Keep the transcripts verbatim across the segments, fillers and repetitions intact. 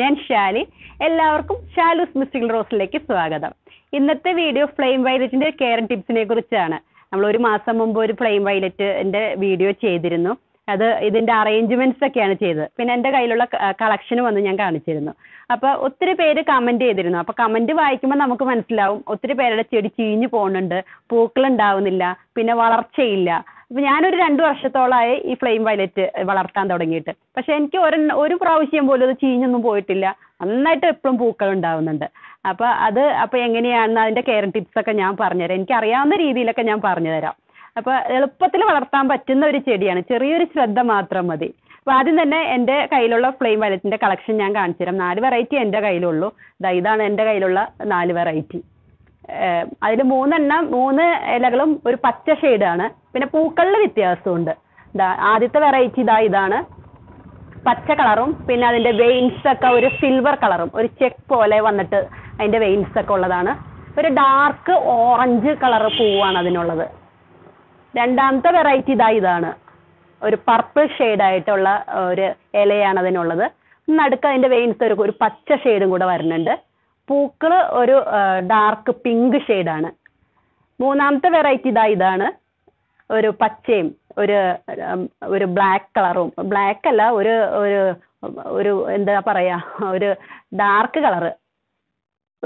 ഞാൻ ഷാലി, എല്ലാവർക്കും ഷാലൂസ് മിസ്റ്റിക്കൽ റോസിലേക്ക് സ്വാഗതം. ഇന്നത്തെ വീഡിയോ ഫ്ലെയിം വയലറ്റിൻ്റെ കെയർ ടിപ്സിനെ കുറിച്ചാണ്. നമ്മൾ ഒരു മാസം മുമ്പ് ഒരു ഫ്ലെയിം വയലറ്റിൻ്റെ വീഡിയോ ചെയ്തിരുന്നു. അത് ഇതിൻ്റെ അറേഞ്ച്മെൻറ്റ്സ് ഒക്കെയാണ് ചെയ്തത്. പിന്നെ എൻ്റെ കയ്യിലുള്ള കളക്ഷൻ വന്ന് ഞാൻ കാണിച്ചിരുന്നു. അപ്പോൾ ഒത്തിരി പേര് കമൻറ്റ് ചെയ്തിരുന്നു. അപ്പോൾ കമൻറ്റ് വായിക്കുമ്പോൾ നമുക്ക് മനസ്സിലാവും ഒത്തിരി പേരുടെ ചെടി ചീഞ്ഞു പോകുന്നുണ്ട്, പൂക്കളുണ്ടാവുന്നില്ല, പിന്നെ വളർച്ചയില്ല. അപ്പം ഞാനൊരു രണ്ട് വർഷത്തോളമായി ഈ ഫ്ലെയിം വയലറ്റ് വളർത്താൻ തുടങ്ങിയിട്ട്, പക്ഷേ എനിക്ക് ഒരു ഒരു പ്രാവശ്യം പോലും അത് ചീഞ്ഞൊന്നും പോയിട്ടില്ല. നന്നായിട്ട് എപ്പോഴും പൂക്കൾ ഉണ്ടാവുന്നുണ്ട്. അപ്പോൾ അത് അപ്പോൾ എങ്ങനെയാണെന്ന് അതിൻ്റെ കെയർ ടിപ്സൊക്കെ ഞാൻ പറഞ്ഞുതരാം. എനിക്കറിയാവുന്ന രീതിയിലൊക്കെ ഞാൻ പറഞ്ഞു തരാം. അപ്പോൾ എളുപ്പത്തിൽ വളർത്താൻ പറ്റുന്ന ഒരു ചെടിയാണ്, ചെറിയൊരു ശ്രദ്ധ മാത്രം മതി. അപ്പോൾ ആദ്യം തന്നെ എൻ്റെ കയ്യിലുള്ള ഫ്ലെയിം വയലറ്റിൻ്റെ കളക്ഷൻ ഞാൻ കാണിച്ചു തരാം. നാല് വെറൈറ്റി എൻ്റെ കയ്യിലുള്ളൂ. ഇതാ ഇതാണ് എൻ്റെ കയ്യിലുള്ള നാല് വെറൈറ്റി. അതിൽ മൂന്നെണ്ണം മൂന്ന് ഇലകളും ഒരു പച്ച ഷെയ്ഡാണ്. പിന്നെ പൂക്കളിൽ വ്യത്യാസമുണ്ട്. ഇതാ ആദ്യത്തെ വെറൈറ്റി ഇതാ ഇതാണ്, പച്ച കളറും പിന്നെ അതിൻ്റെ വെയിൻസ് ഒക്കെ ഒരു സിൽവർ കളറും ഒരു ചെക്ക് പോലെ വന്നിട്ട് അതിൻ്റെ വെയിൻസ് ഒക്കെ ഉള്ളതാണ്. ഒരു ഡാർക്ക് ഓറഞ്ച് കളർ പൂവാണ് അതിനുള്ളത്. രണ്ടാമത്തെ വെറൈറ്റി ഇതാ ഇതാണ്, ഒരു പർപ്പിൾ ഷെയ്ഡായിട്ടുള്ള ഒരു ഇലയാണ് അതിനുള്ളത്. നടുക്ക് അതിൻ്റെ വെയിൻസ് ഒരു ഒരു പച്ച ഷെയ്ഡും കൂടെ വരുന്നുണ്ട്. പൂക്കൾ ഒരു ഡാർക്ക് പിങ്ക് ഷെയ്ഡാണ്. മൂന്നാമത്തെ വെറൈറ്റി ഇതാ ഇതാണ്, ഒരു പച്ചയും ഒരു ഒരു ബ്ലാക്ക് കളറും, ബ്ലാക്ക് അല്ല ഒരു ഒരു ഒരു എന്താ പറയുക, ഒരു ഡാർക്ക് കളറ്,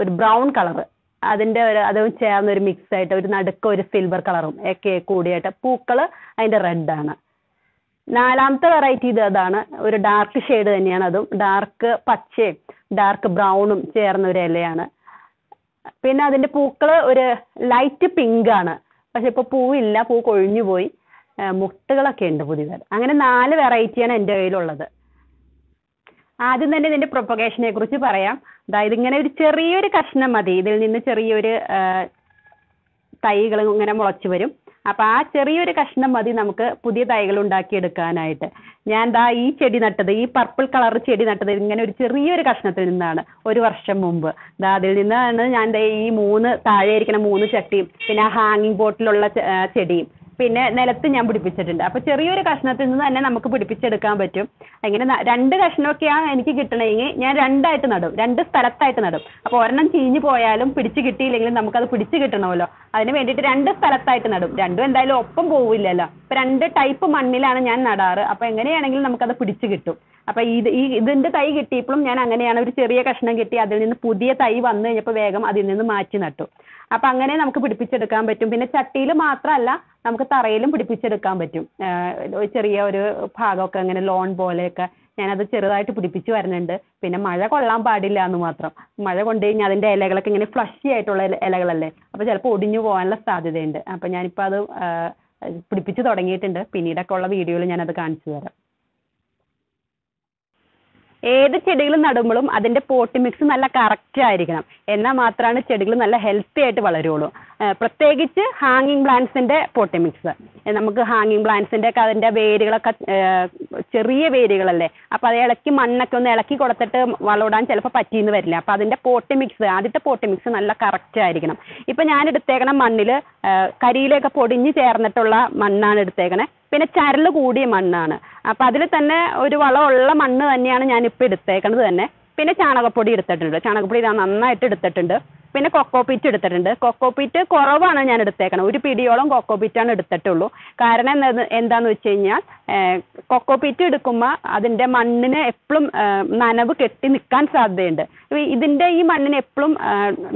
ഒരു ബ്രൗൺ കളറ്, അതിൻ്റെ ഒരു അതും ചേർന്നൊരു മിക്സ് ആയിട്ട് ഒരു നടുക്ക് ഒരു സിൽവർ കളറും ഒക്കെ കൂടിയായിട്ട് പൂക്കൾ അതിൻ്റെ റെഡാണ്. നാലാമത്തെ വെറൈറ്റി ഇത് അതാണ്, ഒരു ഡാർക്ക് ഷെയ്ഡ് തന്നെയാണ്, അതും ഡാർക്ക് പച്ചയും ഡാർക്ക് ബ്രൗണും ചേർന്ന ഒരു ഇലയാണ്. പിന്നെ അതിൻ്റെ പൂക്കൾ ഒരു ലൈറ്റ് പിങ്ക് ആണ്. പക്ഷെ ഇപ്പോൾ പൂവില്ല, പൂ കൊഴിഞ്ഞു പോയി, മുട്ടുകളൊക്കെ ഉണ്ട് പുതിയത്. അങ്ങനെ നാല് വെറൈറ്റിയാണ് എൻ്റെ കയ്യിലുള്ളത്. ആദ്യം തന്നെ ഇതിൻ്റെ പ്രൊപ്പഗേഷനെ കുറിച്ച് പറയാം. അതായത് ഇങ്ങനെ ഒരു ചെറിയൊരു കഷ്ണം മതി, ഇതിൽ നിന്ന് ചെറിയൊരു തൈകൾ ഇങ്ങനെ മുളച്ചു വരും. അപ്പം ആ ചെറിയൊരു കഷ്ണം മതി നമുക്ക് പുതിയ തൈകൾ ഉണ്ടാക്കിയെടുക്കാനായിട്ട്. ഞാൻ ദാ ഈ ചെടി നട്ടത്, ഈ പർപ്പിൾ കളർ ചെടി നട്ടത് ഇങ്ങനെ ഒരു ചെറിയൊരു കഷ്ണത്തിൽ നിന്നാണ് ഒരു വർഷം മുമ്പ്. ദാ അതിൽ നിന്നാണ് ഞാൻ ഈ മൂന്ന് താഴെ ഇരിക്കുന്ന മൂന്ന് ചട്ടിയും പിന്നെ ഹാങ്ങിങ് ബോട്ടിലുള്ള ചെടിയും പിന്നെ നിലത്ത് ഞാൻ പിടിപ്പിച്ചിട്ടുണ്ട്. അപ്പോൾ ചെറിയൊരു കഷ്ണത്തിൽ നിന്ന് തന്നെ നമുക്ക് പിടിപ്പിച്ചെടുക്കാൻ പറ്റും. അങ്ങനെ രണ്ട് കഷ്ണമൊക്കെയാണ് എനിക്ക് കിട്ടണമെങ്കിൽ ഞാൻ രണ്ടായിട്ട് നടും, രണ്ട് സ്ഥലത്തായിട്ട് നടും. അപ്പോൾ ഒരെണ്ണം ചീഞ്ഞു പോയാലും പിടിച്ച് കിട്ടിയില്ലെങ്കിലും നമുക്കത് പിടിച്ച് കിട്ടണമല്ലോ, അതിന് വേണ്ടിയിട്ട് രണ്ട് സ്ഥലത്തായിട്ട് നടും. രണ്ടും എന്തായാലും ഒപ്പം പോവില്ലല്ലോ. അപ്പോൾ രണ്ട് ടൈപ്പ് മണ്ണിലാണ് ഞാൻ നടാറ്. അപ്പോൾ എങ്ങനെയാണെങ്കിലും നമുക്കത് പിടിച്ച് കിട്ടും. അപ്പോൾ ഇത് ഈ ഇതിൻ്റെ തൈ കിട്ടിയപ്പോഴും ഞാൻ അങ്ങനെയാണ്, ഒരു ചെറിയ കഷ്ണം കിട്ടി അതിൽ നിന്ന് പുതിയ തൈ വന്നു കഴിഞ്ഞപ്പോൾ വേഗം അതിൽ നിന്ന് മാറ്റി നട്ടു. അപ്പം അങ്ങനെ നമുക്ക് പിടിപ്പിച്ചെടുക്കാൻ പറ്റും. പിന്നെ ചട്ടിയിൽ മാത്രമല്ല, നമുക്ക് തറയിലും പിടിപ്പിച്ചെടുക്കാൻ പറ്റും. ചെറിയ ഒരു ഭാഗമൊക്കെ അങ്ങനെ ലോൺ പോലെയൊക്കെ ഞാനത് ചെറുതായിട്ട് പിടിപ്പിച്ച് വരുന്നുണ്ട്. പിന്നെ മഴ കൊള്ളാൻ പാടില്ല എന്ന് മാത്രം. മഴ കൊണ്ട് കഴിഞ്ഞാൽ അതിൻ്റെ ഇലകളൊക്കെ ഇങ്ങനെ ഫ്ലഷി ആയിട്ടുള്ള ഇലകളല്ലേ, അപ്പോൾ ചിലപ്പോൾ ഒടിഞ്ഞു പോകാനുള്ള സാധ്യതയുണ്ട്. അപ്പം ഞാനിപ്പോൾ അത് പിടിപ്പിച്ച് തുടങ്ങിയിട്ടുണ്ട്. പിന്നീടൊക്കെ ഉള്ള വീഡിയോയിൽ ഞാനത് കാണിച്ചു തരാം. ഏത് ചെടികൾ നടുമ്പോഴും അതിൻ്റെ പോട്ട് മിക്സ് നല്ല കറക്റ്റ് ആയിരിക്കണം, എന്നാൽ മാത്രമാണ് ചെടികൾ നല്ല ഹെൽത്തി ആയിട്ട് വളരുള്ളൂ. പ്രത്യേകിച്ച് ഹാങ്ങിങ് പ്ലാന്റ്സിൻ്റെ പോട്ട് മിക്സ്. നമുക്ക് ഹാങ്ങിങ് പ്ലാന്റ്സിൻ്റെ ഒക്കെ അതിൻ്റെ വേരുകളൊക്കെ ചെറിയ വേരുകളല്ലേ, അപ്പോൾ അത് ഇളക്കി മണ്ണൊക്കെ ഒന്ന് ഇളക്കി കൊടുത്തിട്ട് വളമിടാൻ ചിലപ്പോൾ പറ്റിയെന്ന് വരില്ല. അപ്പോൾ അതിൻ്റെ പോട്ട് മിക്സ്, ആദ്യത്തെ പോട്ട് മിക്സ് നല്ല കറക്റ്റ് ആയിരിക്കണം. ഇപ്പോൾ ഞാനെടുത്തേക്കണ മണ്ണിൽ കരിയിലൊക്കെ പൊടിഞ്ഞ് ചേർന്നിട്ടുള്ള മണ്ണാണ് എടുത്തേക്കണേ. പിന്നെ ചരൽ കൂടിയ മണ്ണാണ്. അപ്പം അതിൽ തന്നെ ഒരു വളമുള്ള മണ്ണ് തന്നെയാണ് ഞാനിപ്പോൾ എടുത്തേക്കണത് തന്നെ. പിന്നെ ചാണകപ്പൊടി എടുത്തിട്ടുണ്ട്, ചാണകപ്പൊടി ഞാൻ നന്നായിട്ട് എടുത്തിട്ടുണ്ട്. പിന്നെ കൊക്കോ പീറ്റ് എടുത്തിട്ടുണ്ട്. കൊക്കോ പീറ്റ് കുറവാണ് ഞാൻ എടുത്തേക്കണത്, ഒരു പിടിയോളം കൊക്കോ പീറ്റാണ് എടുത്തിട്ടുള്ളൂ. കാരണം എന്താണെന്ന് വെച്ച് കഴിഞ്ഞാൽ കൊക്കോ പീറ്റ് എടുക്കുമ്പോൾ അതിൻ്റെ മണ്ണിന് എപ്പോഴും നനവ് കെട്ടി നിൽക്കാൻ സാധ്യതയുണ്ട്. ഇതിൻ്റെ ഈ മണ്ണിന് എപ്പോഴും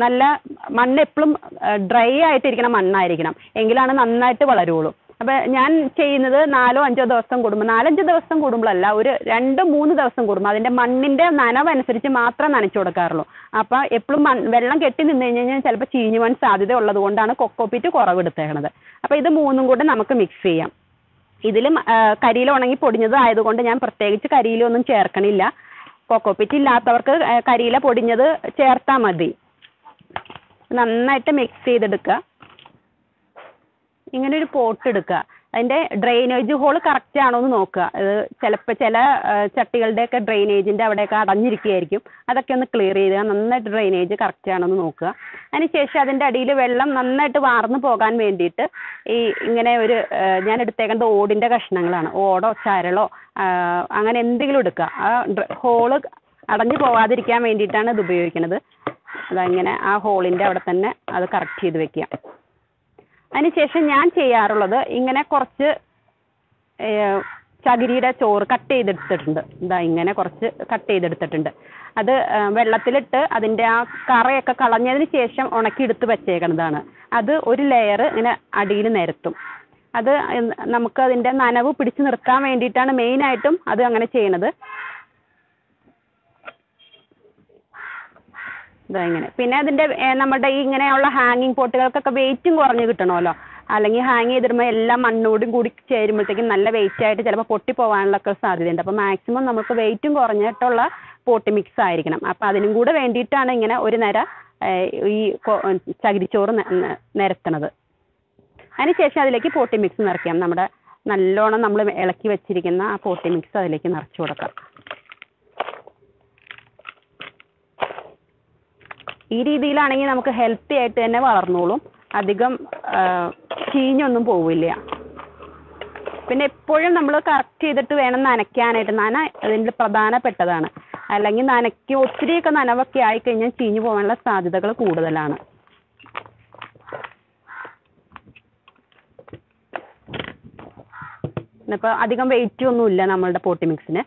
നല്ല മണ്ണ് എപ്പോഴും ഡ്രൈ ആയിട്ടിരിക്കണം, മണ്ണായിരിക്കണം, എങ്കിലാണ് നന്നായിട്ട് വളരുള്ളൂ. അപ്പം ഞാൻ ചെയ്യുന്നത് നാലോ അഞ്ചോ ദിവസം കൂടുമ്പോൾ, നാലഞ്ച് ദിവസം കൂടുമ്പോഴല്ല, ഒരു രണ്ട് മൂന്ന് ദിവസം കൂടുമ്പോൾ അതിൻ്റെ മണ്ണിൻ്റെ നനവനുസരിച്ച് മാത്രം നനച്ചു കൊടുക്കാറുള്ളൂ. അപ്പോൾ എപ്പോഴും വെള്ളം കെട്ടി നിന്ന് കഴിഞ്ഞ് കഴിഞ്ഞാൽ ചിലപ്പോൾ ചീഞ്ഞു പോകാൻ സാധ്യത ഉള്ളത് കൊണ്ടാണ് കൊക്കോപ്പീറ്റ് കുറവെടുത്തേക്കണത്. അപ്പോൾ ഇത് മൂന്നും കൂടെ നമുക്ക് മിക്സ് ചെയ്യാം. ഇതിലും കരിയിൽ ഉണങ്ങി പൊടിഞ്ഞത് ആയതുകൊണ്ട് ഞാൻ പ്രത്യേകിച്ച് കരിയിലൊന്നും ചേർക്കണില്ല. കൊക്കോപ്പീറ്റ് ഇല്ലാത്തവർക്ക് കരിയില പൊടിഞ്ഞത് ചേർത്താൽ മതി. നന്നായിട്ട് മിക്സ് ചെയ്തെടുക്കുക. ഇങ്ങനെ ഒരു പോട്ട് എടുക്കുക, അതിൻ്റെ ഡ്രെയിനേജ് ഹോൾ കറക്റ്റ് ആണോ എന്ന് നോക്കുക. അത് ചിലപ്പോൾ ചില ചട്ടികളുടെയൊക്കെ ഡ്രെയിനേജിൻ്റെ അവിടെയൊക്കെ അടഞ്ഞിരിക്കുകയായിരിക്കും, അതൊക്കെ ഒന്ന് ക്ലിയർ ചെയ്യുക. നന്നായിട്ട് ഡ്രെയിനേജ് കറക്റ്റ് ആണോ എന്ന് നോക്കുക. അതിനുശേഷം അതിൻ്റെ അടിയിൽ വെള്ളം നന്നായിട്ട് വാർന്നു പോകാൻ വേണ്ടിയിട്ട് ഈ ഇങ്ങനെ ഒരു ഞാൻ എടുത്തേക്കേണ്ട ഓടിൻ്റെ കഷ്ണങ്ങളാണ്, ഓടോ ചരളോ അങ്ങനെ എന്തെങ്കിലും എടുക്കുക. ആ ഹോള് അടഞ്ഞു പോവാതിരിക്കാൻ വേണ്ടിയിട്ടാണ് ഇത് ഉപയോഗിക്കുന്നത്. അതങ്ങനെ ആ ഹോളിൻ്റെ അവിടെ തന്നെ അത് കറക്റ്റ് ചെയ്ത് വെക്കുക. അതിനുശേഷം ഞാൻ ചെയ്യാറുള്ളത് ഇങ്ങനെ കുറച്ച് ചകിരിയുടെ ചോറ് കട്ട് ചെയ്തെടുത്തിട്ടുണ്ട്. ഇതാ ഇങ്ങനെ കുറച്ച് കട്ട് ചെയ്തെടുത്തിട്ടുണ്ട്. അത് വെള്ളത്തിലിട്ട് അതിൻ്റെ ആ കറയൊക്കെ കളഞ്ഞതിന് ശേഷം ഉണക്കിയെടുത്ത് വെച്ചേക്കുന്നതാണ്. അത് ഒരു ലെയർ ഇങ്ങനെ അടിയിൽ നിരത്തും. അത് നമുക്ക് അതിൻ്റെ നനവ് പിടിച്ചു നിർത്താൻ വേണ്ടിയിട്ടാണ് മെയിനായിട്ടും അത് അങ്ങനെ ചെയ്യണത്. ഇതാ ഇങ്ങനെ. പിന്നെ അതിൻ്റെ നമ്മുടെ ഈ ഇങ്ങനെയുള്ള ഹാങ്ങിങ് പോട്ടുകൾക്കൊക്കെ വെയിറ്റും കുറഞ്ഞ് കിട്ടണമല്ലോ. അല്ലെങ്കിൽ ഹാങ് ചെയ്തിടുമ്പോൾ എല്ലാം മണ്ണോടും കൂടി ചേരുമ്പോഴത്തേക്കും നല്ല വെയിറ്റ് ആയിട്ട് ചിലപ്പോൾ പൊട്ടിപ്പോവാനുള്ളൊക്കെ സാധ്യതയുണ്ട്. അപ്പോൾ മാക്സിമം നമുക്ക് വെയിറ്റും കുറഞ്ഞിട്ടുള്ള പോട്ട് മിക്സ് ആയിരിക്കണം. അപ്പോൾ അതിനും കൂടെ വേണ്ടിയിട്ടാണ് ഇങ്ങനെ ഒരു നിര ഈ ചകിരിച്ചോറ് നിരത്തണത്. അതിനുശേഷം അതിലേക്ക് പോട്ടി മിക്സ് നിറയ്ക്കാം. നമ്മുടെ നല്ലോണം നമ്മൾ ഇളക്കി വെച്ചിരിക്കുന്ന ആ പോട്ടി മിക്സ് അതിലേക്ക് നിറച്ചു കൊടുക്കാം. ഈ രീതിയിലാണെങ്കിൽ നമുക്ക് ഹെൽത്തി ആയിട്ട് തന്നെ വളർന്നോളും, അധികം ചീഞ്ഞൊന്നും പോവില്ല. പിന്നെ എപ്പോഴും നമ്മൾ കറക്റ്റ് ചെയ്തിട്ട് വേണം നനയ്ക്കാനായിട്ട്. നന അതിൻ്റെ പ്രധാനപ്പെട്ടതാണ്. അല്ലെങ്കിൽ നനയ്ക്ക് ഒത്തിരിയൊക്കെ നനവൊക്കെ ആയിക്കഴിഞ്ഞാൽ ചീഞ്ഞു പോകാനുള്ള സാധ്യതകൾ കൂടുതലാണ്. ഇപ്പോൾ അധികം വെയിറ്റ് ഒന്നുമില്ല നമ്മളുടെ പോട്ടി മിക്സിന്.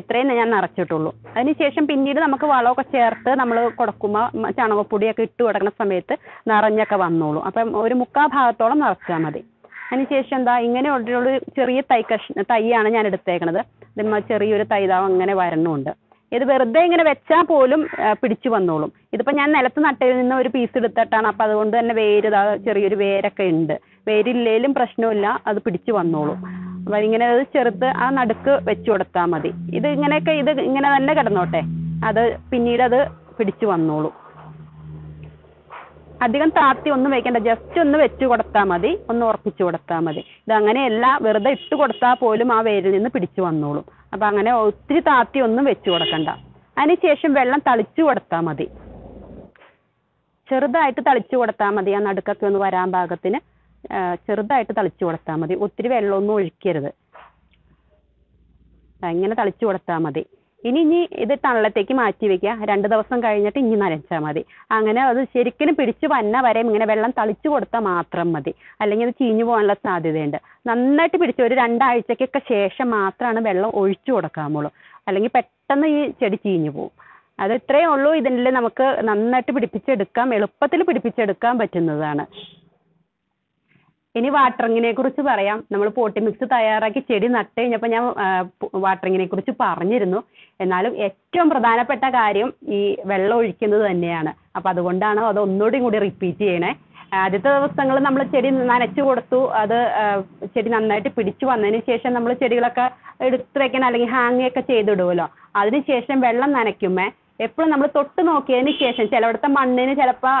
ഇത്രയും ഞാൻ നിറച്ചിട്ടുള്ളൂ. അതിനുശേഷം പിന്നീട് നമുക്ക് വളമൊക്കെ ചേർത്ത് നമ്മൾ കൊടുക്കുമ്പോൾ ചാണകപ്പൊടിയൊക്കെ ഇട്ട് കൊടുക്കുന്ന സമയത്ത് നിറഞ്ഞൊക്കെ വന്നോളൂ. അപ്പം ഒരു മുക്കാൽ ഭാഗത്തോളം നിറച്ചാൽ മതി. അതിനുശേഷം എന്താ ഇങ്ങനെ ഉള്ളൊരു ചെറിയ തൈ കഷ്ണ തൈയാണ് ഞാൻ എടുത്തേക്കണത്. ഇതിന്മ ചെറിയൊരു തൈതാവ് അങ്ങനെ വരണമുണ്ട്. ഇത് വെറുതെ ഇങ്ങനെ വെച്ചാൽ പോലും പിടിച്ചു വന്നോളും. ഇതിപ്പോൾ ഞാൻ നിലത്ത് നട്ടതിൽ നിന്ന് ഒരു പീസ് എടുത്തിട്ടാണ്. അപ്പോൾ അതുകൊണ്ട് തന്നെ വേര് ചെറിയൊരു വേരൊക്കെ ഉണ്ട്. വേരില്ലേലും പ്രശ്നമില്ല, അത് പിടിച്ചു വന്നോളും. അപ്പം ഇങ്ങനെ അത് ചെറുത്ത് ആ നടുക്ക് വെച്ച് കൊടുത്താൽ മതി. ഇത് ഇങ്ങനെയൊക്കെ ഇത് ഇങ്ങനെ തന്നെ കിടന്നോട്ടെ, അത് പിന്നീട് അത് പിടിച്ചു വന്നോളും. അധികം താത്തി ഒന്നും വയ്ക്കേണ്ട, ജസ്റ്റ് ഒന്ന് വെച്ച് കൊടുത്താൽ മതി, ഒന്ന് ഉറപ്പിച്ചു കൊടുത്താൽ മതി. ഇതങ്ങനെയല്ല, വെറുതെ ഇട്ട് കൊടുത്താൽ പോലും ആ വേരിൽ നിന്ന് പിടിച്ചു വന്നോളും. അപ്പം അങ്ങനെ ഒത്തിരി താത്തി ഒന്നും വെച്ച് കൊടുക്കണ്ട. അതിനുശേഷം വെള്ളം തളിച്ചു കൊടുത്താൽ മതി, ചെറുതായിട്ട് തളിച്ചു കൊടുത്താൽ മതി. ആ നടുക്കൊക്കെ ഒന്ന് വരാൻ പാകത്തിന് ചെറുതായിട്ട് തളിച്ചു കൊടുത്താൽ മതി. ഒത്തിരി വെള്ളമൊന്നും ഒഴിക്കരുത്, അങ്ങനെ തളിച്ചു കൊടുത്താൽ മതി. ഇനി ഇനി ഇത് തണലത്തേക്ക് മാറ്റി വയ്ക്കുക. രണ്ട് ദിവസം കഴിഞ്ഞിട്ട് ഇനി നനച്ചാൽ മതി. അങ്ങനെ അത് ശരിക്കും പിടിച്ച് വന്ന വരെ ഇങ്ങനെ വെള്ളം തളിച്ചു കൊടുത്താൽ മാത്രം മതി. അല്ലെങ്കിൽ അത് ചീഞ്ഞു പോകാനുള്ള സാധ്യതയുണ്ട്. നന്നായിട്ട് പിടിച്ച് ഒരു രണ്ടാഴ്ചക്കൊക്കെ ശേഷം മാത്രമാണ് വെള്ളം ഒഴിച്ചു കൊടുക്കാമുള്ളൂ. അല്ലെങ്കിൽ പെട്ടെന്ന് ഈ ചെടി ചീഞ്ഞു പോകും. അത് ഇത്രയേ ഉള്ളൂ. ഇതിൻ്റെ നമുക്ക് നന്നായിട്ട് പിടിപ്പിച്ചെടുക്കാം, എളുപ്പത്തിൽ പിടിപ്പിച്ചെടുക്കാൻ പറ്റുന്നതാണ്. ഇനി വാട്ടറിങ്ങിനെ കുറിച്ച് പറയാം. നമ്മൾ പോട്ടി മിക്സ് തയ്യാറാക്കി ചെടി നട്ട് കഴിഞ്ഞപ്പോൾ ഞാൻ വാട്ടറിങ്ങിനെ കുറിച്ച് പറഞ്ഞിരുന്നു. എന്നാലും ഏറ്റവും പ്രധാനപ്പെട്ട കാര്യം ഈ വെള്ളം ഒഴിക്കുന്നത് തന്നെയാണ്. അപ്പം അതുകൊണ്ടാണ് അത് ഒന്നുകൂടി കൂടി റിപ്പീറ്റ് ചെയ്യണേ. ആദ്യത്തെ ദിവസങ്ങൾ നമ്മൾ ചെടി നനച്ചു കൊടുത്തു, അത് ചെടി നന്നായിട്ട് പിടിച്ചു വന്നതിന് ശേഷം നമ്മൾ ചെടികളൊക്കെ എടുത്ത് വെക്കണം, അല്ലെങ്കിൽ ഹാങ്ങൊക്കെ ചെയ്തിടുമല്ലോ. അതിനുശേഷം വെള്ളം നനയ്ക്കുമേ എപ്പോഴും നമ്മൾ തൊട്ട് നോക്കിയതിന് ശേഷം ചിലവിടുത്തെ മണ്ണിന് ചിലപ്പോൾ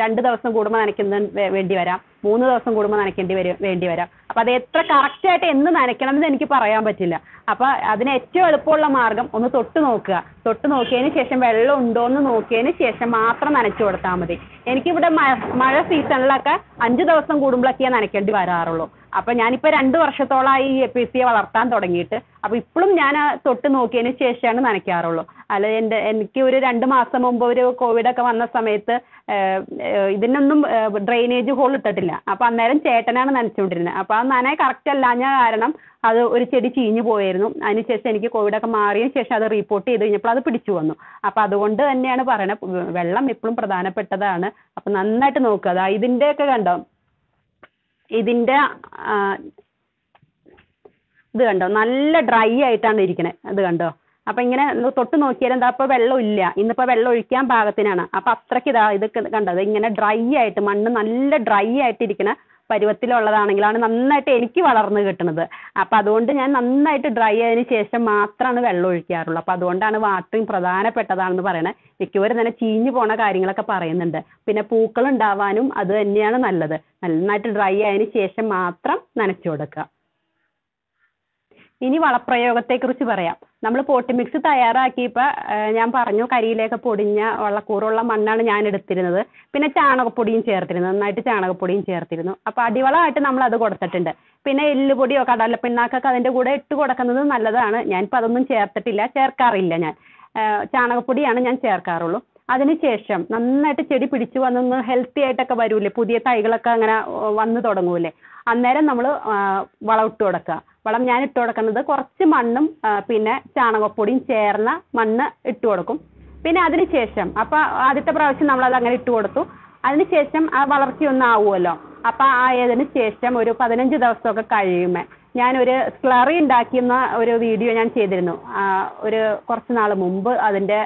രണ്ട് ദിവസം കൂടുമ്പോൾ നനയ്ക്കുന്ന വേണ്ടി വരാം, മൂന്ന് ദിവസം കൂടുമ്പോൾ നനയ്ക്കേണ്ടി വരും വേണ്ടി വരാം. അപ്പം അത് എത്ര കറക്റ്റായിട്ട് എന്ന് നനയ്ക്കണം എന്ന് എനിക്ക് പറയാൻ പറ്റില്ല. അപ്പം അതിന് ഏറ്റവും എളുപ്പമുള്ള മാർഗം ഒന്ന് തൊട്ട് നോക്കുക. തൊട്ട് നോക്കിയതിന് ശേഷം വെള്ളം ഉണ്ടോ എന്ന് നോക്കിയതിന് ശേഷം മാത്രം നനച്ചു കൊടുത്താൽ മതി. എനിക്കിവിടെ മഴ മഴ സീസണിലൊക്കെ അഞ്ച് ദിവസം കൂടുമ്പോഴൊക്കെയേ നനയ്ക്കേണ്ടി വരാറുള്ളൂ. അപ്പം ഞാനിപ്പോൾ രണ്ട് വർഷത്തോളമായി ഈ എപ്പിസിയെ വളർത്താൻ തുടങ്ങിയിട്ട്. അപ്പോൾ ഇപ്പോഴും ഞാൻ തൊട്ട് നോക്കിയതിന് ശേഷമാണ് നനയ്ക്കാറുള്ളൂ. അല്ല എൻ്റെ എനിക്ക് ഒരു രണ്ട് മാസം മുമ്പ് ഒരു കോവിഡൊക്കെ വന്ന സമയത്ത് ഇതിനൊന്നും ഡ്രെയിനേജ് ഹോൾ ഇട്ടിട്ടില്ല. അപ്പോൾ അന്നേരം ചേട്ടനാണ് നനച്ചുകൊണ്ടിരുന്നത്. അപ്പോൾ ആ നന കറക്റ്റ് അല്ലാഞ്ഞ കാരണം അത് ഒരു ചെടി ചീഞ്ഞു പോയായിരുന്നു. അതിനുശേഷം എനിക്ക് കോവിഡൊക്കെ മാറിയതിന് ശേഷം അത് റിപ്പോർട്ട് ചെയ്ത് കഴിഞ്ഞപ്പോൾ അത് പിടിച്ചു വന്നു. അപ്പോൾ അതുകൊണ്ട് തന്നെയാണ് പറയണത്, വെള്ളം എപ്പോഴും പ്രധാനപ്പെട്ടതാണ്. അപ്പോൾ നന്നായിട്ട് നോക്കുക. അതാ ഇതിൻ്റെയൊക്കെ കണ്ടോ, ഇതിൻ്റെ ഇത് കണ്ടോ നല്ല ഡ്രൈ ആയിട്ടാണ് ഇരിക്കണത്. അത് കണ്ടോ. അപ്പം ഇങ്ങനെ തൊട്ട് നോക്കിയാലും എന്താ ഇപ്പോൾ വെള്ളം ഇല്ല, ഇന്നിപ്പോൾ വെള്ളം ഒഴിക്കാൻ പാകത്തിനാണ്. അപ്പം അത്രയ്ക്ക് ഇതാ ഇത് കണ്ടത് ഇങ്ങനെ ഡ്രൈ ആയിട്ട് മണ്ണ് നല്ല ഡ്രൈ ആയിട്ടിരിക്കണ പരുവത്തിലുള്ളതാണെങ്കിലാണ് നന്നായിട്ട് എനിക്ക് വളർന്നു കിട്ടുന്നത്. അപ്പം അതുകൊണ്ട് ഞാൻ നന്നായിട്ട് ഡ്രൈ ആയതിനു ശേഷം മാത്രമാണ് വെള്ളം ഒഴിക്കാറുള്ളൂ. അപ്പം അതുകൊണ്ടാണ് വാട്ടറിങ് പ്രധാനപ്പെട്ടതാണെന്ന് പറയണത്. മിക്കവരും തന്നെ ചീഞ്ഞു പോണ കാര്യങ്ങളൊക്കെ പറയുന്നുണ്ട്. പിന്നെ പൂക്കൾ ഉണ്ടാവാനും അത് തന്നെയാണ് നല്ലത്. നന്നായിട്ട് ഡ്രൈ ആയതിനു ശേഷം മാത്രം നനച്ചു കൊടുക്കുക. ഇനി വളപ്രയോഗത്തെക്കുറിച്ച് പറയാം. നമ്മൾ പോട്ടി മിക്സ് തയ്യാറാക്കിയപ്പോൾ ഞാൻ പറഞ്ഞു കരിയിലേക്ക് പൊടിഞ്ഞ വെള്ളക്കൂറുള്ള മണ്ണാണ് ഞാൻ എടുത്തിരുന്നത്. പിന്നെ ചാണകപ്പൊടിയും ചേർത്തിരുന്നു, നന്നായിട്ട് ചാണകപ്പൊടിയും ചേർത്തിരുന്നു. അപ്പോൾ അടിവളമായിട്ട് നമ്മളത് കൊടുത്തിട്ടുണ്ട്. പിന്നെ എല്ലുപൊടിയോ കടലപ്പിണ്ണാക്കൊക്കെ അതിൻ്റെ കൂടെ ഇട്ട് കൊടുക്കുന്നത് നല്ലതാണ്. ഞാനിപ്പോൾ അതൊന്നും ചേർത്തിട്ടില്ല, ചേർക്കാറില്ല ഞാൻ. ചാണകപ്പൊടിയാണ് ഞാൻ ചേർക്കാറുള്ളൂ. അതിനുശേഷം നന്നായിട്ട് ചെടി പിടിച്ചു വന്നൊന്ന് ഹെൽത്തി ആയിട്ടൊക്കെ വരൂല്ലേ, പുതിയ തൈകളൊക്കെ അങ്ങനെ വന്നു തുടങ്ങൂല്ലേ, അന്നേരം നമ്മൾ വളം ഇട്ട് കൊടുക്കുക. വളം ഞാൻ ഇട്ട് കൊടുക്കുന്നത് കുറച്ച് മണ്ണും പിന്നെ ചാണകപ്പൊടിയും ചേർന്ന മണ്ണ് ഇട്ട് കൊടുക്കും. പിന്നെ അതിനുശേഷം അപ്പം ആദ്യത്തെ പ്രാവശ്യം നമ്മളത് അങ്ങനെ ഇട്ട് കൊടുത്തു. അതിനുശേഷം ആ വളർച്ചയൊന്നാവുമല്ലോ. അപ്പം ആ അതിന് ശേഷം ഒരു പതിനഞ്ച് ദിവസമൊക്കെ കഴിയുമ്പോൾ ഞാനൊരു സ്ലറി ഉണ്ടാക്കിയെന്ന ഒരു വീഡിയോ ഞാൻ ചെയ്തിരുന്നു, ഒരു കുറച്ച് നാൾ മുമ്പ് അതിൻ്റെ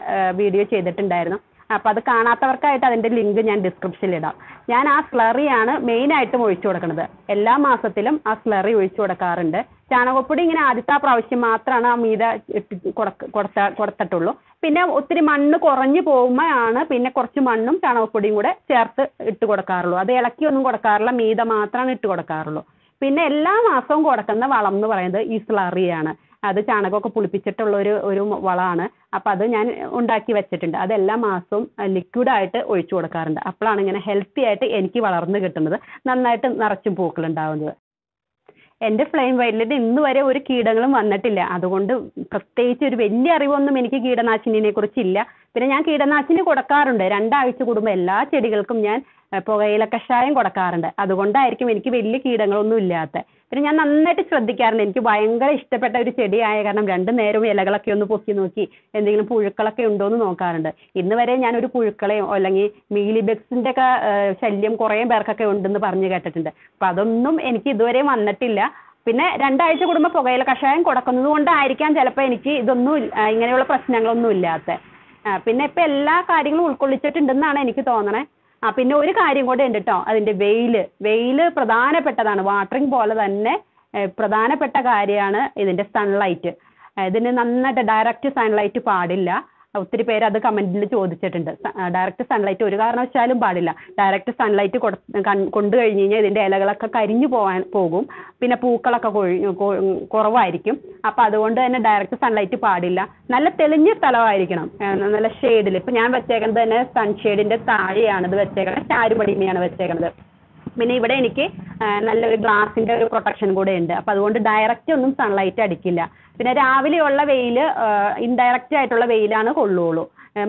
വീഡിയോ ചെയ്തിട്ടുണ്ടായിരുന്നു. അപ്പോൾ അത് കാണാത്തവർക്കായിട്ട് അതിൻ്റെ ലിങ്ക് ഞാൻ ഡിസ്ക്രിപ്ഷനിലിടാം. ഞാൻ ആ സ്ലറിയാണ് മെയിനായിട്ടും ഒഴിച്ചു കൊടുക്കുന്നത്. എല്ലാ മാസത്തിലും ആ സ്ലറി ഒഴിച്ചു കൊടുക്കാറുണ്ട്. ചാണകപ്പൊടി ഇങ്ങനെ ആദ്യത്തെ പ്രാവശ്യം മാത്രമാണ് ആ മീത ഇട്ട് കൊടുക്ക കൊടുത്തിട്ടുള്ളൂ. പിന്നെ ഒത്തിരി മണ്ണ് കുറഞ്ഞു പോകുമ്പോഴാണ് പിന്നെ കുറച്ച് മണ്ണും ചാണകപ്പൊടിയും കൂടെ ചേർത്ത് ഇട്ട് കൊടുക്കാറുള്ളൂ. അത് ഇളക്കിയൊന്നും കൊടുക്കാറില്ല, മീത മാത്രമാണ് ഇട്ട് കൊടുക്കാറുള്ളൂ. പിന്നെ എല്ലാ മാസവും കൊടുക്കുന്ന വളം എന്ന് പറയുന്നത് ഈ സ്ലറിയാണ്. അത് ചാണകമൊക്കെ പുളിപ്പിച്ചിട്ടുള്ളൊരു ഒരു വളമാണ്. അപ്പോൾ അത് ഞാൻ ഉണ്ടാക്കി വെച്ചിട്ടുണ്ട്. അത് എല്ലാ മാസവും ലിക്വിഡായിട്ട് ഒഴിച്ചു കൊടുക്കാറുണ്ട്. അപ്പോഴാണ് ഇങ്ങനെ ഹെൽത്തി ആയിട്ട് എനിക്ക് വളർന്നു കിട്ടുന്നത്, നന്നായിട്ട് നിറച്ചും പൂക്കളുണ്ടാവുന്നത്. എൻ്റെ ഫ്ലെയിം വൈൽഡിൽ ഇന്ന് വരെ ഒരു കീടങ്ങളും വന്നിട്ടില്ല. അതുകൊണ്ട് പ്രത്യേകിച്ച് ഒരു വലിയ അറിവൊന്നും എനിക്ക് കീടനാശിനിയെ കുറിച്ചില്ല. പിന്നെ ഞാൻ കീടനാശിനി കൊടുക്കാറുണ്ട്, രണ്ടാഴ്ച കൂടുമ്പോൾ എല്ലാ ചെടികൾക്കും ഞാൻ പുകയില കഷായം കൊടുക്കാറുണ്ട്. അതുകൊണ്ടായിരിക്കും എനിക്ക് വലിയ കീടങ്ങളൊന്നും ഇല്ലാത്ത. പിന്നെ ഞാൻ നന്നായിട്ട് ശ്രദ്ധിക്കാറുണ്ട്. എനിക്ക് ഭയങ്കര ഇഷ്ടപ്പെട്ട ഒരു ചെടിയായ കാരണം രണ്ടു നേരവും ഇലകളൊക്കെ ഒന്ന് പൊക്കി നോക്കി എന്തെങ്കിലും പുഴുക്കളൊക്കെ ഉണ്ടോ എന്ന് നോക്കാറുണ്ട്. ഇന്ന് വരെ ഞാനൊരു പുഴുക്കളെയോ അല്ലെങ്കിൽ മീലി ബെഗ്സിൻ്റെ ഒക്കെ ശല്യം കുറേ പേർക്കൊക്കെ ഉണ്ടെന്ന് പറഞ്ഞു കേട്ടിട്ടുണ്ട്. അപ്പം അതൊന്നും എനിക്ക് ഇതുവരെ വന്നിട്ടില്ല. പിന്നെ രണ്ടാഴ്ച കൂടുമ്പോൾ പുകയില കഷായം കൊടുക്കുന്നത് കൊണ്ടായിരിക്കാം ചിലപ്പോൾ എനിക്ക് ഇതൊന്നും ഇങ്ങനെയുള്ള പ്രശ്നങ്ങളൊന്നും ഇല്ലാത്ത. പിന്നെ ഇപ്പം എല്ലാ കാര്യങ്ങളും ഉൾക്കൊള്ളിച്ചിട്ടുണ്ടെന്നാണ് എനിക്ക് തോന്നണേ. ആ പിന്നെ ഒരു കാര്യം കൂടെ ഉണ്ട് കേട്ടോ, അതിൻ്റെ വെയിൽ വെയിൽ പ്രധാനപ്പെട്ടതാണ്. വാട്ടറിങ് പോലെ തന്നെ പ്രധാനപ്പെട്ട കാര്യമാണ് ഇതിൻ്റെ സൺലൈറ്റ്. ഇതിന് നന്നായിട്ട് ഡയറക്റ്റ് സൺലൈറ്റ് പാടില്ല. ഒത്തിരി പേര് അത് കമൻറ്റിൽ ചോദിച്ചിട്ടുണ്ട്. ഡയറക്റ്റ് സൺലൈറ്റ് ഒരു കാരണവശാലും പാടില്ല. ഡയറക്റ്റ് സൺലൈറ്റ് കൊടു കൊണ്ടു കഴിഞ്ഞ് കഴിഞ്ഞാൽ ഇതിൻ്റെ ഇലകളൊക്കെ കരിഞ്ഞു പോകാൻ പോകും. പിന്നെ പൂക്കളൊക്കെ കൊഴിഞ്ഞു കുറവായിരിക്കും. അപ്പോൾ അതുകൊണ്ട് തന്നെ ഡയറക്റ്റ് സൺലൈറ്റ് പാടില്ല. നല്ല തെളിഞ്ഞ സ്ഥലമായിരിക്കണം, നല്ല ഷെയ്ഡിൽ. ഇപ്പോൾ ഞാൻ വെച്ചേക്കുന്നത് തന്നെ സൺഷെയ്ഡിൻ്റെ താഴെയാണിത് വെച്ചേക്കുന്നത്, ചാരുപടിമയാണ് വെച്ചേക്കുന്നത്. പിന്നെ ഇവിടെ എനിക്ക് നല്ലൊരു ഗ്ലാസിൻ്റെ ഒരു പ്രൊട്ടക്ഷൻ കൂടെ ഉണ്ട്. അപ്പോൾ അതുകൊണ്ട് ഡയറക്റ്റ് ഒന്നും സൺലൈറ്റ് അടിക്കില്ല. പിന്നെ രാവിലെയുള്ള വെയിൽ ഇൻഡയറക്റ്റ് ആയിട്ടുള്ള വെയിലാണ് കൊള്ളുകയുള്ളൂ.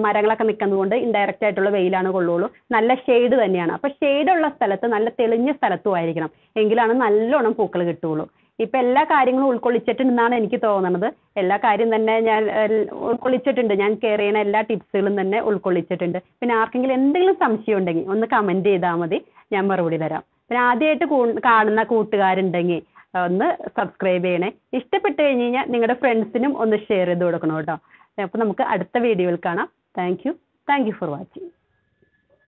മരങ്ങളൊക്കെ നിൽക്കുന്നതുകൊണ്ട് ഇൻഡയറക്റ്റ് ആയിട്ടുള്ള വെയിലാണ് കൊള്ളുകയുള്ളൂ. നല്ല ഷെയ്ഡ് തന്നെയാണ്. അപ്പോൾ ഷെയ്ഡുള്ള സ്ഥലത്ത്, നല്ല തെളിഞ്ഞ സ്ഥലത്തും ആയിരിക്കണം, എങ്കിലാണ് നല്ലോണം പൂക്കൾ കിട്ടുകയുള്ളൂ. ഇപ്പം എല്ലാ കാര്യങ്ങളും ഉൾക്കൊള്ളിച്ചിട്ടുണ്ടെന്നാണ് എനിക്ക് തോന്നുന്നത്. എല്ലാ കാര്യം തന്നെ ഞാൻ ഉൾക്കൊള്ളിച്ചിട്ടുണ്ട്. ഞാൻ കെയർ ചെയ്യുന്ന എല്ലാ ടിപ്സുകളും തന്നെ ഉൾക്കൊള്ളിച്ചിട്ടുണ്ട്. പിന്നെ ആർക്കെങ്കിലും എന്തെങ്കിലും സംശയം ഉണ്ടെങ്കിൽ ഒന്ന് കമൻറ്റ് ചെയ്താൽ മതി, ഞാൻ മറുപടി തരാം. പിന്നെ ആദ്യമായിട്ട് കാണുന്ന കൂട്ടുകാരുണ്ടെങ്കിൽ ഒന്ന് സബ്സ്ക്രൈബ് ചെയ്യണേ. ഇഷ്ടപ്പെട്ട് കഴിഞ്ഞ് കഴിഞ്ഞാൽ നിങ്ങളുടെ ഫ്രണ്ട്സിനും ഒന്ന് ഷെയർ ചെയ്ത് കൊടുക്കണം കേട്ടോ. അപ്പോൾ നമുക്ക് അടുത്ത വീഡിയോയിൽ കാണാം. Thank you thank you for watching.